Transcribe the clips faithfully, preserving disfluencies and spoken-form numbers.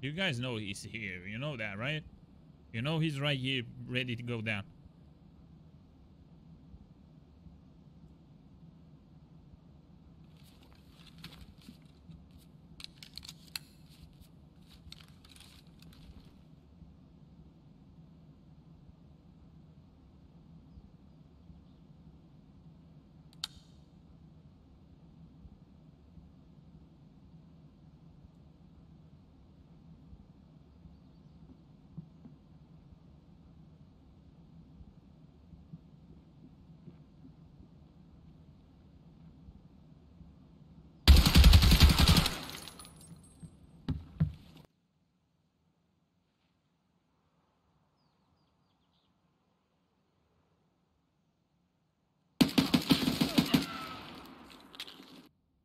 You guys know he's here. You know that, right? You know he's right here, ready to go down.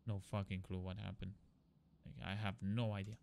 No fucking clue what happened. Like, I have no idea.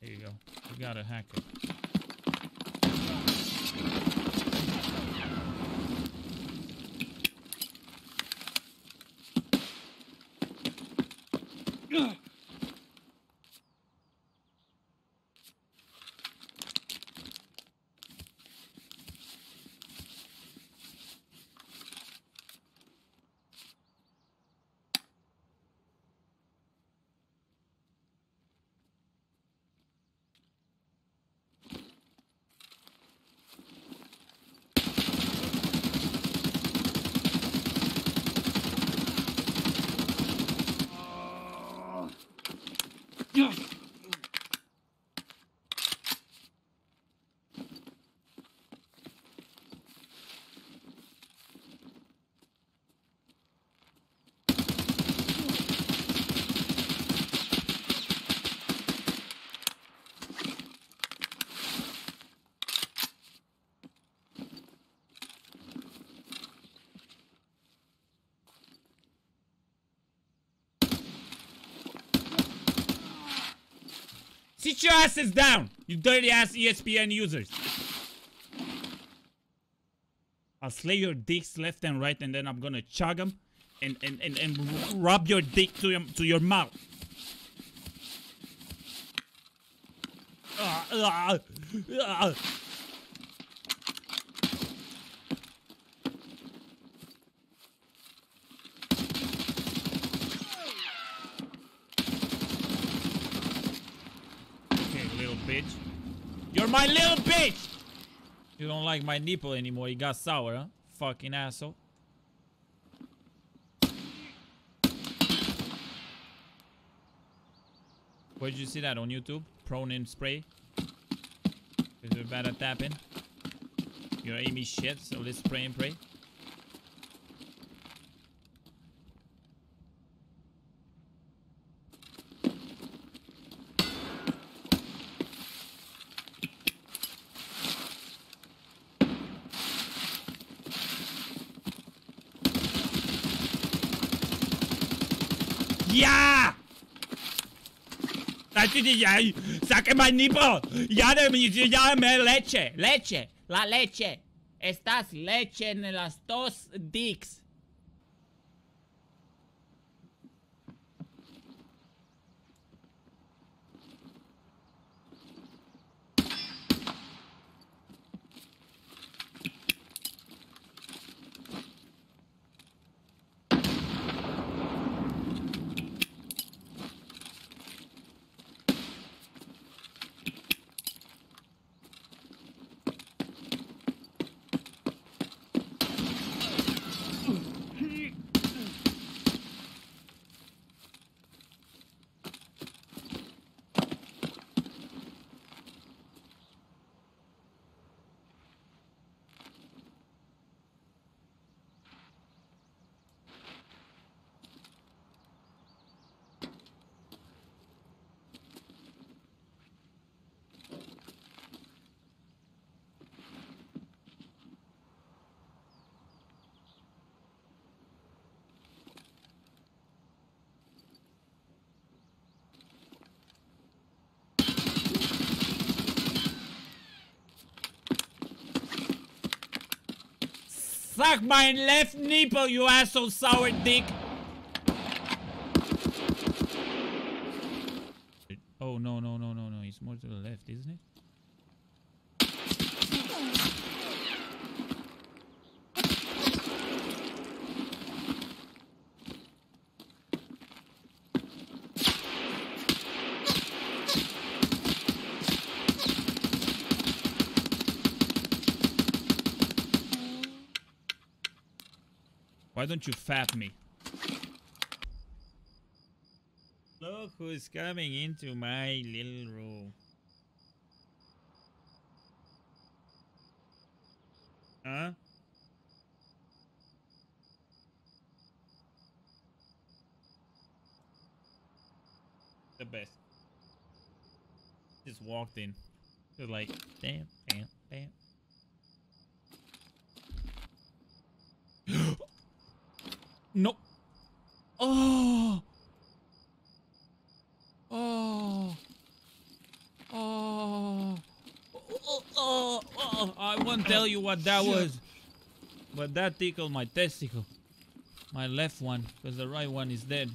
There you go. You gotta hack it. Ugh. Yeah. Sit your asses down, you dirty ass E S P N users. I'll slay your dicks left and right, and then I'm gonna chug them and, and, and, and rub your dick to your, to your mouth. Uh, uh, uh. Bitch. You're my little bitch! You don't like my nipple anymore, you got sour, huh? Fucking asshole. Where'd you see that on YouTube? Pronin spray. Because you're bad at tapping. You're aiming shit, so let's spray and pray. Yeah! Saca my nipple! Ya me leche! Leche! La leche! Estás leche en las dos dicks! Ooh. Suck my left nipple, you asshole sour dick! Oh, no, no, no, no, no. It's more to the left, isn't it? Why don't you fap me? Look who's coming into my little room. Huh? The best. Just walked in. Just like, damn, damn, damn. No. Oh. Oh. Oh. Oh. Oh. Oh. I won't tell you what that was, but that tickled my testicle. My left one, because the right one is dead.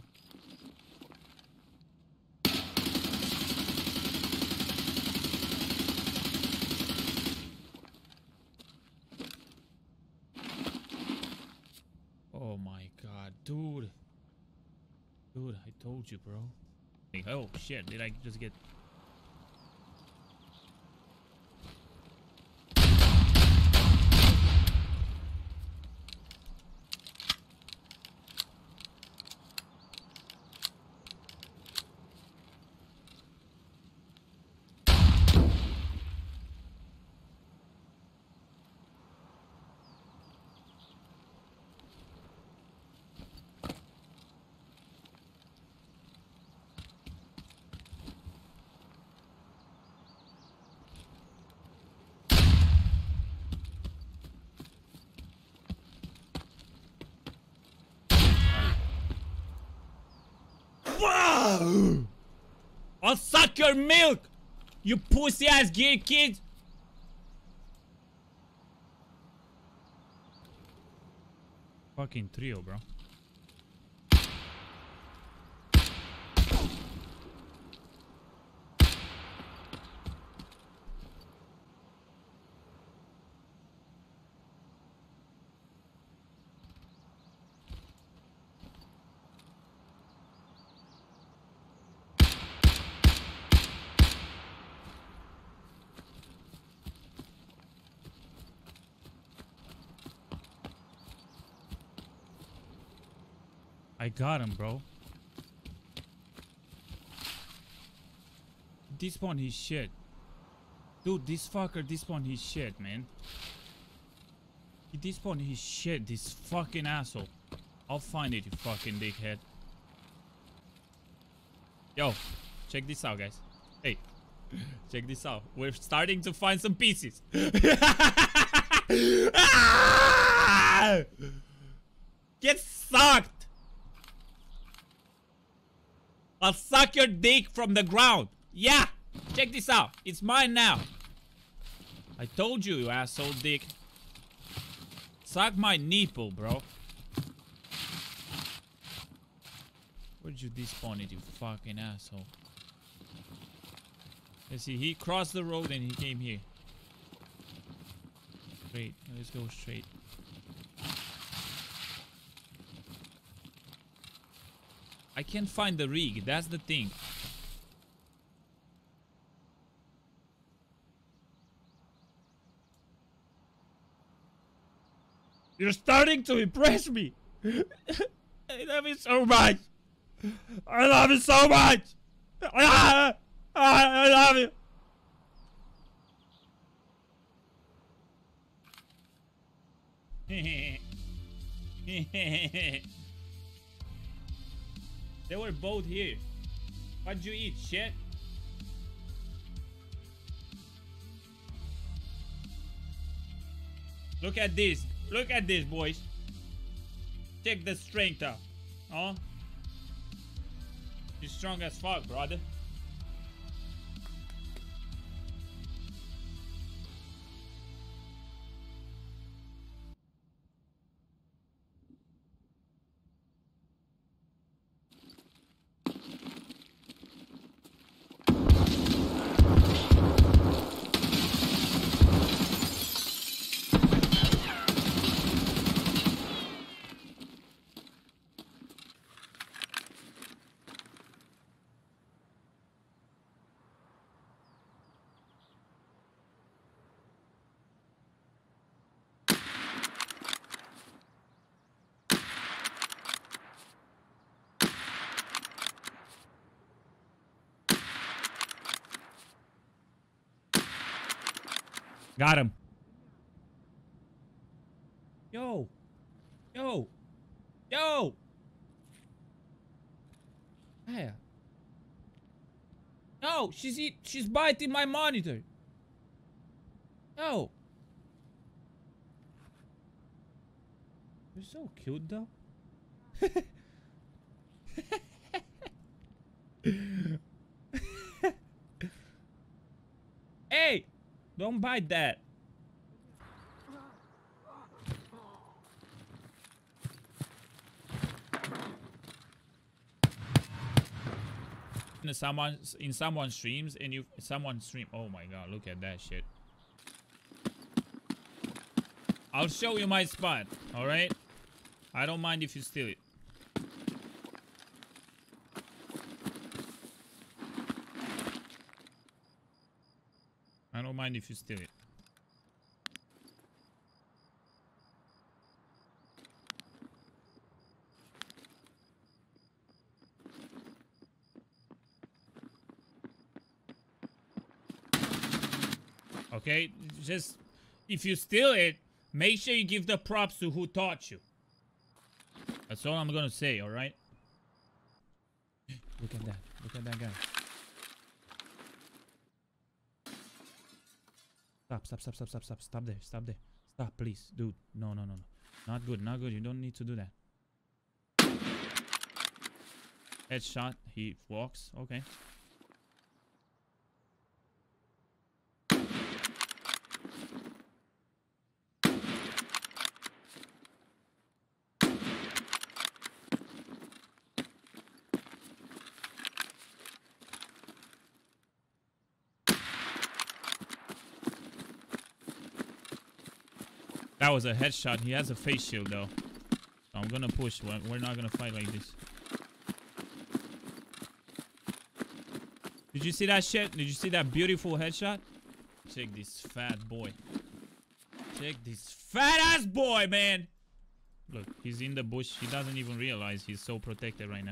Oh my god, dude. Dude, I told you, bro. Oh shit, did I just get... I'll suck your milk, you pussy ass gear kid. Fucking trio, bro. I got him, bro. Despawn his shit. Dude, this fucker despawned his shit, man. He despawned his shit, this fucking asshole. I'll find it, you fucking dickhead. Yo, check this out, guys. Hey, check this out. We're starting to find some pieces. Get sucked! I'll suck your dick from the ground. Yeah. Check this out. It's mine now. I told you, you asshole dick. Suck my nipple, bro. Where'd you despawn it, you fucking asshole? Let's see. He crossed the road and he came here. Great. Let's go straight. I can't find the rig, that's the thing. You're starting to impress me. I love it so much. I love it so much. I, I, I love it. They were both here. What'd you eat, shit? Look at this. Look at this, boys. Check the strength out. Huh? You're strong as fuck, brother. Got him. Yo. Yo. Yo. Yeah. No, she's eat she's biting my monitor. No. You're so cute though. Hey, don't bite that. In someone's in someone's streams and you someone stream. Oh my god, look at that shit. I'll show you my spot, all right? I don't mind if you steal it. I don't mind if you steal it. Okay, just if you steal it, make sure you give the props to who taught you. That's all I'm gonna say, all right? Look at that. Look at that guy. Stop, stop, stop, stop, stop, stop. Stop there. Stop there. Stop, please. Dude. No, no, no, no. Not good. Not good. You don't need to do that. Headshot. He walks. Okay. That was a headshot. He has a face shield though. So I'm gonna push. We're not gonna fight like this. Did you see that shit? Did you see that beautiful headshot? Check this fat boy. Check this fat ass boy, man. Look, he's in the bush. He doesn't even realize he's so protected right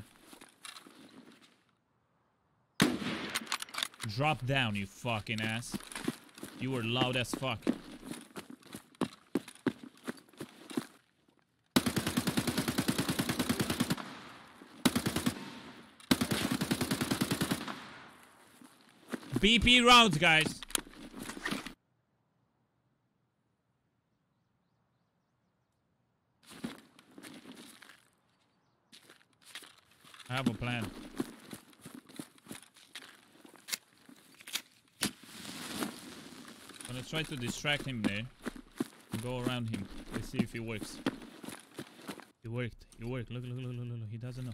now. Drop down, you fucking ass. You were loud as fuck. B P rounds, guys. I have a plan. I'm gonna try to distract him there. Go around him. Let's see if it works. It worked. It worked. Look, look, look, look, look. He doesn't know.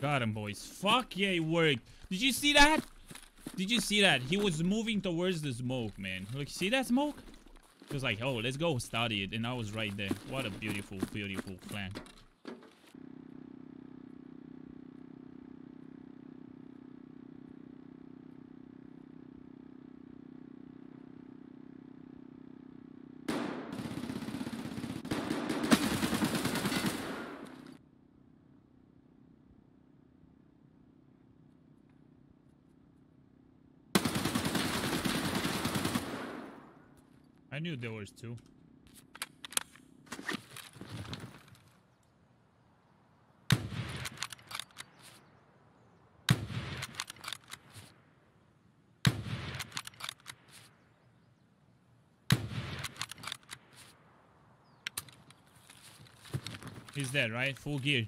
Got him, boys. Fuck yeah, it worked. Did you see that? Did you see that? He was moving towards the smoke, man. Look, see that smoke? He was like, oh, let's go study it. And I was right there. What a beautiful, beautiful plan. I knew there was two. He's dead, right? Full gear.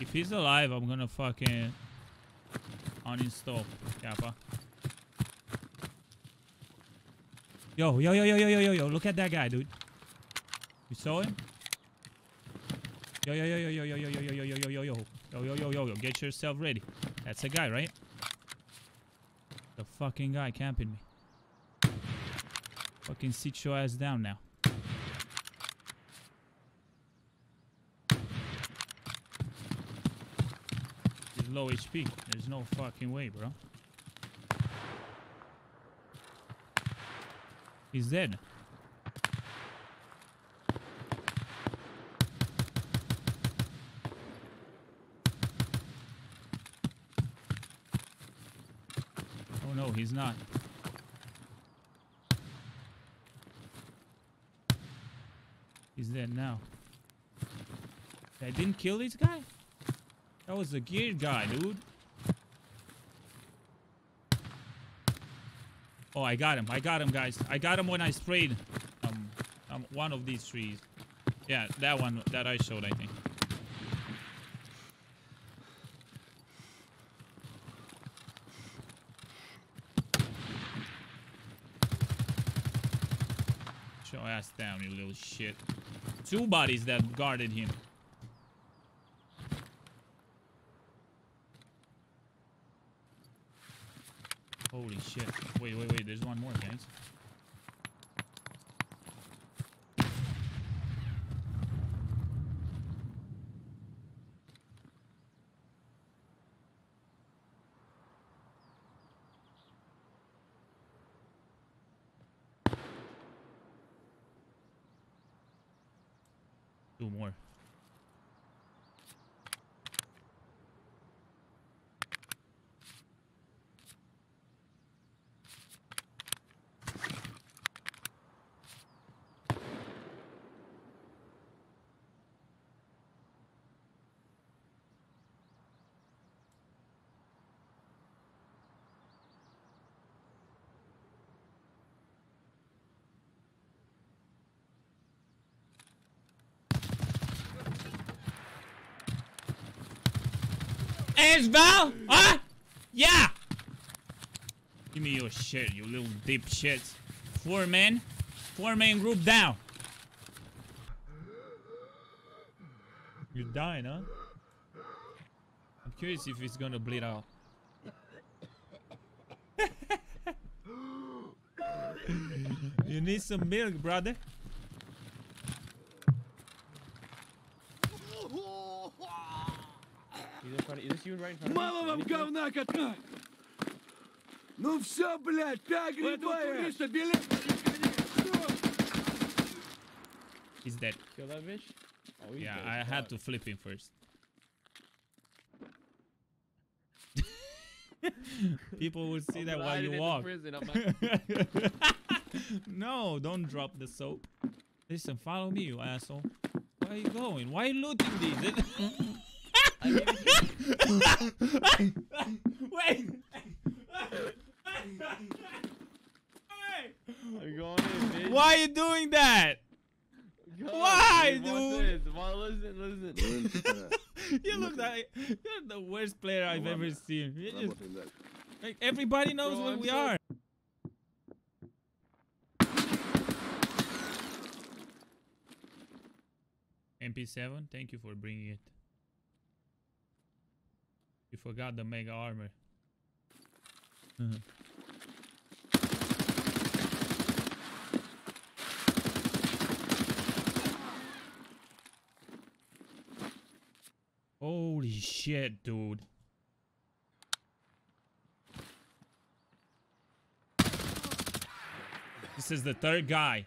If he's alive, I'm gonna fucking uninstall Kappa. Yo, yo, yo, yo, yo, yo, yo, yo, look at that guy, dude. You saw him? Yo, yo, yo, yo, yo, yo, yo, yo, yo, yo, yo, yo, yo, yo, yo, yo, yo, yo, get yourself ready. That's a guy, right? The fucking guy camping me. Fucking sit your ass down now. He's low H P. There's no fucking way, bro. He's dead. Oh no, he's not. He's dead now. I didn't kill this guy? That was the gear guy, dude. Oh, I got him. I got him, guys. I got him when I sprayed um, um, one of these trees. Yeah, that one that I showed, I think. Get your ass down, you little shit. Two bodies that guarded him. Holy shit. Wait, wait, wait. There's one more, guys. Two more. Val? Huh? Yeah! Give me your shit, you little dipshits. Four men. Four men group down. You're dying, huh? I'm curious if it's gonna bleed out. You need some milk, brother. Is this you right in front of me? Мало вам говна катать! Ну все, блядь, пять грибаешь! He's dead. Kill that bitch? Oh, he's yeah, dead. I had to flip him first. People would see I'm that while you walk. No, don't drop the soap. Listen, follow me, you asshole. Where are you going? Why are you looting these? Wait! I'm going in, bitch. Why are you doing that? God, why, dude? Listen, listen, listen. You look like you're the worst player I've ever seen. You just, like, everybody knows what we are. M P seven, thank you for bringing it. You forgot the mega armor. Uh-huh. Holy shit, dude. This is the third guy.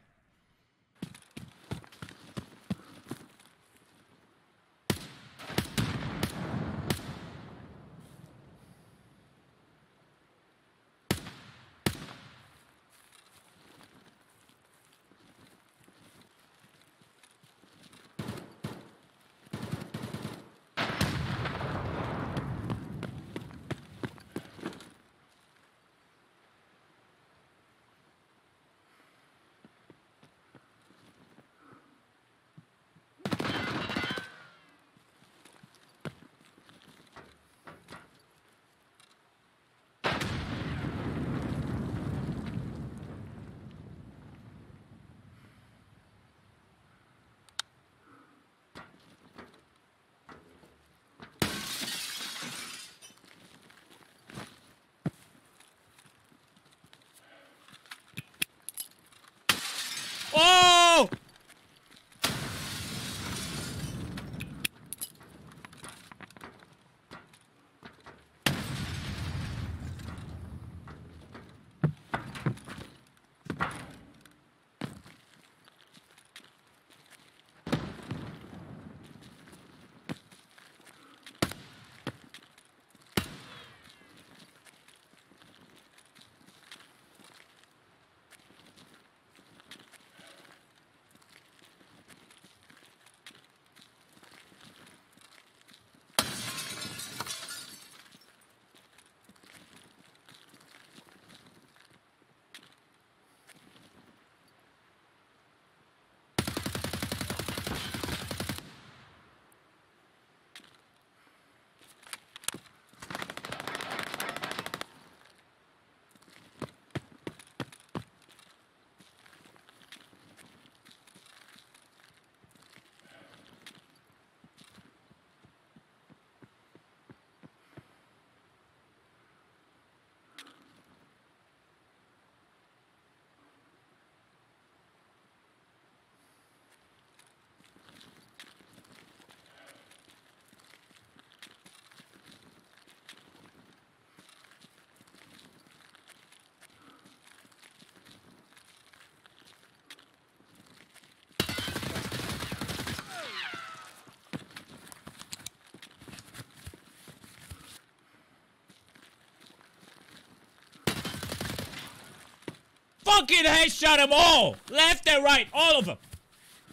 fucking headshot them all! Left and right, all of them!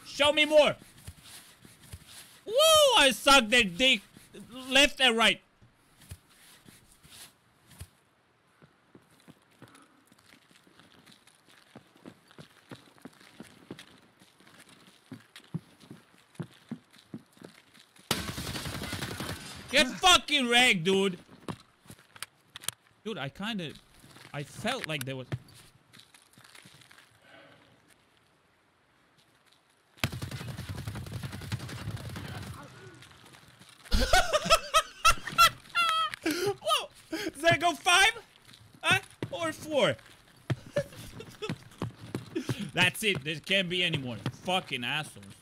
Show me more! Woo! I sucked their dick left and right. Get fucking wrecked, dude. Dude, I kind of... I felt like there was... Whoa! Does that go five? Huh? Or four? That's it. There can't be any more. Fucking assholes.